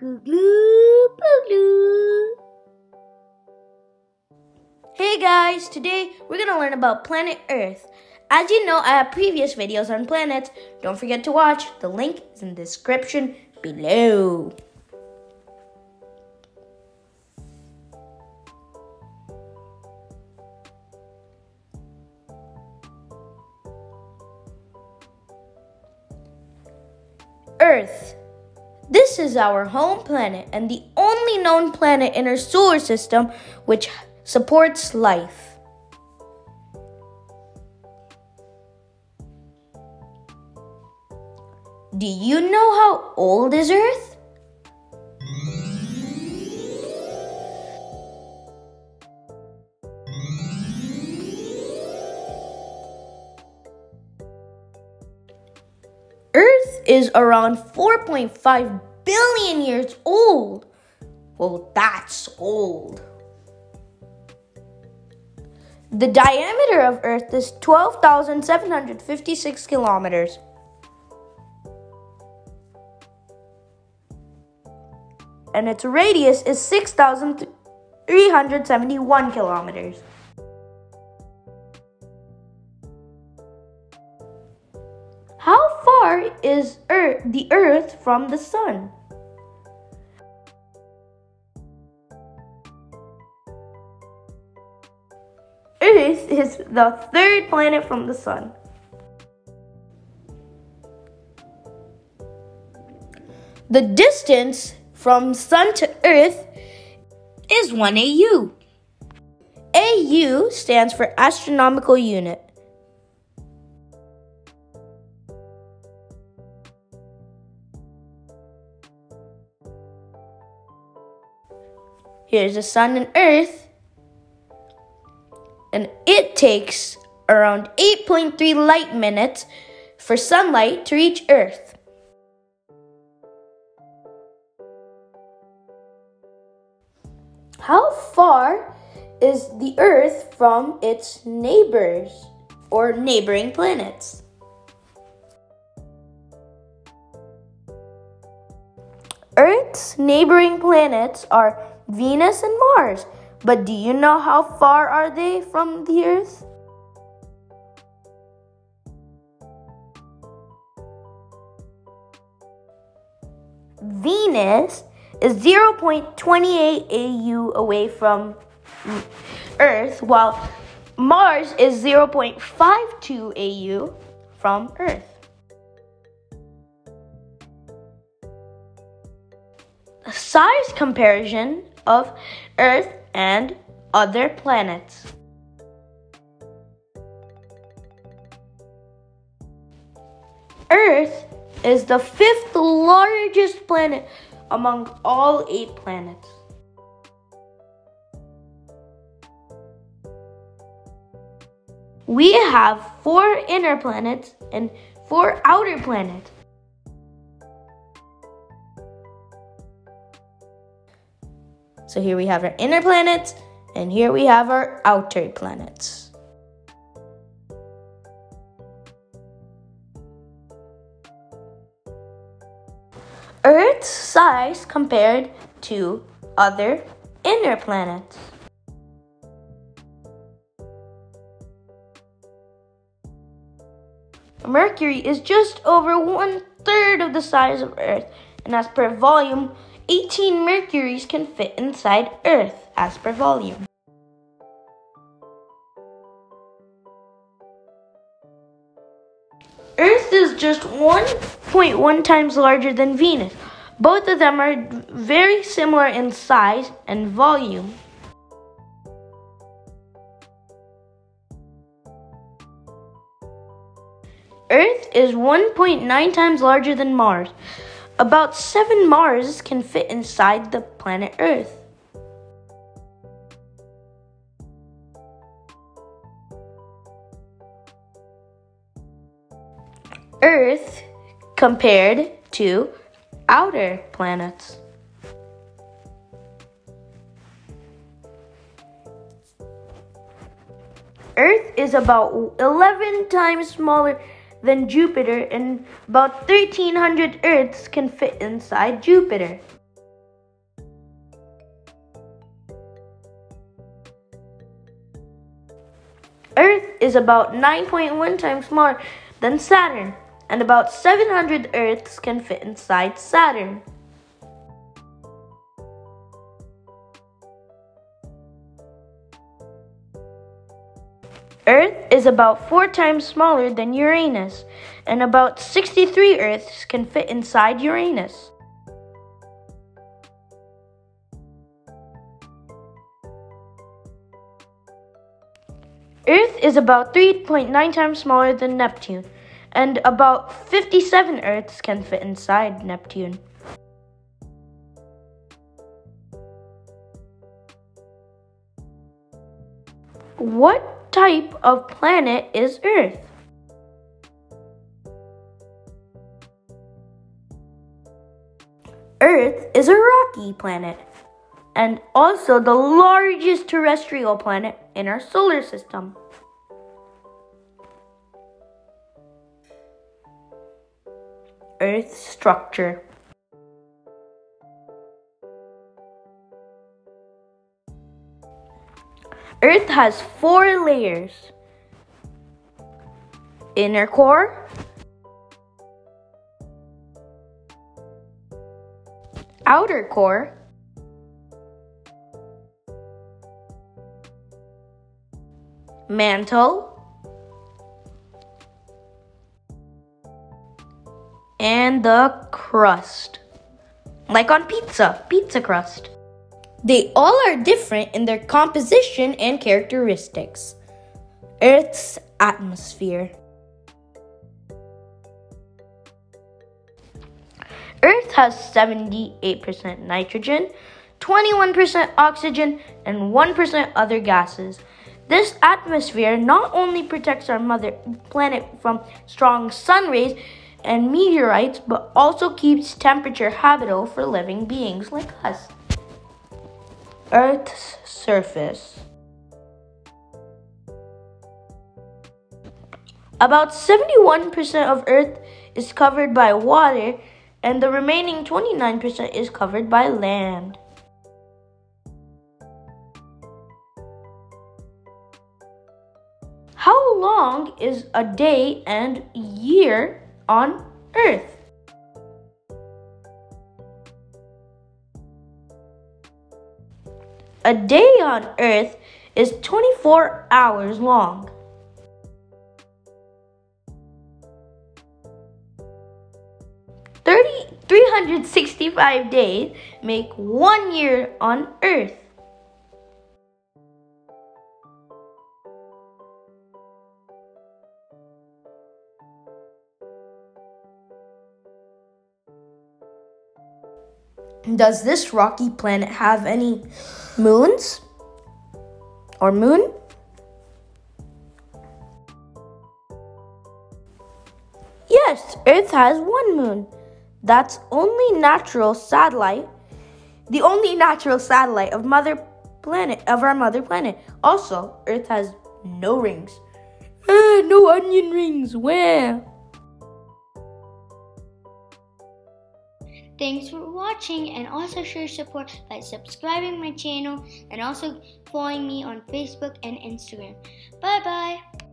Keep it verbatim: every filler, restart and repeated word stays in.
Googloo poogloo. Hey guys, today we're going to learn about planet Earth. As you know, I have previous videos on planets. Don't forget to watch. The link is in the description below. Earth. This is our home planet and the only known planet in our solar system which supports life. Do you know how old is Earth? Earth is around four point five billion years old. Well, that's old. The diameter of Earth is twelve thousand seven hundred fifty-six kilometers. And its radius is six thousand three hundred seventy-one kilometers. How far is Earth, the Earth from the Sun? Earth is the third planet from the Sun. The distance from Sun to Earth is one A U. A U stands for astronomical unit. Here's the Sun and Earth, and it takes around eight point three light minutes for sunlight to reach Earth. How far is the Earth from its neighbors or neighboring planets? Earth's neighboring planets are Venus and Mars, but do you know how far are they from the Earth? Venus is zero point two eight A U away from Earth, while Mars is zero point five two A U from Earth. A size comparison of Earth and other planets. Earth is the fifth largest planet among all eight planets. We have four inner planets and four outer planets. So here we have our inner planets, and here we have our outer planets. Earth's size compared to other inner planets. Mercury is just over one third of the size of Earth, and as per volume, eighteen Mercuries can fit inside Earth, as per volume. Earth is just one point one times larger than Venus. Both of them are very similar in size and volume. Earth is one point nine times larger than Mars. About seven Mars can fit inside the planet Earth. Earth compared to outer planets. Earth is about eleven times smaller than Jupiter, and about thirteen hundred Earths can fit inside Jupiter. Earth is about nine point one times smaller than Saturn, and about seven hundred Earths can fit inside Saturn. Earth is about four times smaller than Uranus, and about sixty-three Earths can fit inside Uranus. Earth is about three point nine times smaller than Neptune, and about fifty-seven Earths can fit inside Neptune. What type of planet is Earth? Earth is a rocky planet, and also the largest terrestrial planet in our solar system. Earth's structure. Earth has four layers: inner core, outer core, mantle, and the crust. Like on pizza, pizza crust. They all are different in their composition and characteristics. Earth's atmosphere. Earth has seventy-eight percent nitrogen, twenty-one percent oxygen, and one percent other gases. This atmosphere not only protects our mother planet from strong sun rays and meteorites, but also keeps temperature habitable for living beings like us. Earth's surface. About seventy-one percent of Earth is covered by water, and the remaining twenty-nine percent is covered by land. How long is a day and year on Earth? A day on Earth is twenty-four hours long. three hundred sixty-five days make one year on Earth. Does this rocky planet have any moons or moon? Yes, Earth has one moon. That's only natural satellite, the only natural satellite of mother planet of our mother planet. Also, Earth has no rings. Ah, no onion rings. Wow. Thanks for watching, and also show your support by subscribing my channel and also following me on Facebook and Instagram. Bye bye!